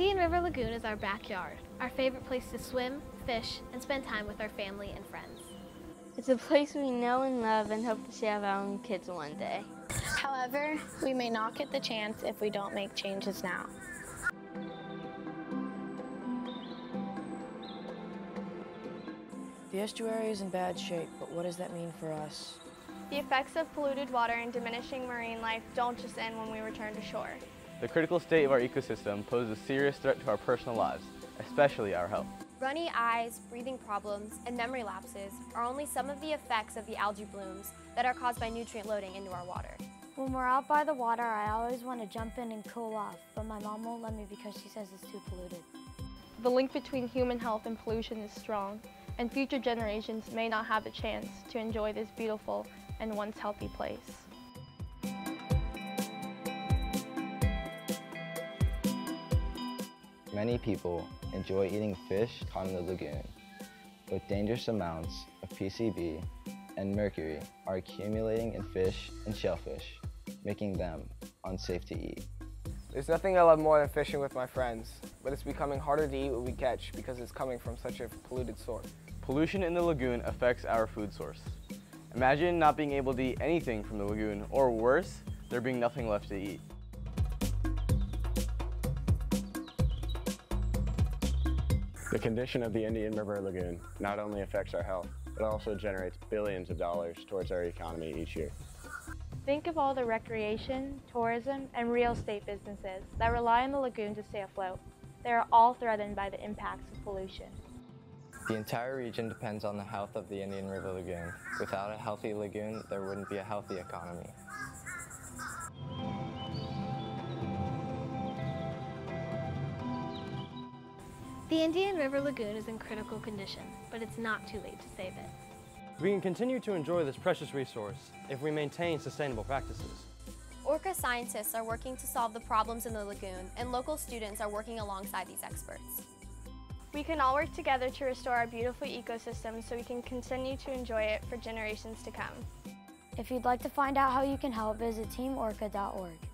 Indian River Lagoon is our backyard, our favorite place to swim, fish, and spend time with our family and friends. It's a place we know and love and hope to have our own kids one day. However, we may not get the chance if we don't make changes now. The estuary is in bad shape, but what does that mean for us? The effects of polluted water and diminishing marine life don't just end when we return to shore. The critical state of our ecosystem poses a serious threat to our personal lives, especially our health. Runny eyes, breathing problems, and memory lapses are only some of the effects of the algae blooms that are caused by nutrient loading into our water. When we're out by the water, I always want to jump in and cool off, but my mom won't let me because she says it's too polluted. The link between human health and pollution is strong, and future generations may not have a chance to enjoy this beautiful and once healthy place. Many people enjoy eating fish caught in the lagoon, but dangerous amounts of PCB and mercury are accumulating in fish and shellfish, making them unsafe to eat. There's nothing I love more than fishing with my friends, but it's becoming harder to eat what we catch because it's coming from such a polluted source. Pollution in the lagoon affects our food source. Imagine not being able to eat anything from the lagoon, or worse, there being nothing left to eat. The condition of the Indian River Lagoon not only affects our health, but also generates billions of dollars towards our economy each year. Think of all the recreation, tourism, and real estate businesses that rely on the lagoon to stay afloat. They are all threatened by the impacts of pollution. The entire region depends on the health of the Indian River Lagoon. Without a healthy lagoon, there wouldn't be a healthy economy. The Indian River Lagoon is in critical condition, but it's not too late to save it. We can continue to enjoy this precious resource if we maintain sustainable practices. Orca scientists are working to solve the problems in the lagoon, and local students are working alongside these experts. We can all work together to restore our beautiful ecosystem so we can continue to enjoy it for generations to come. If you'd like to find out how you can help, visit teamorca.org.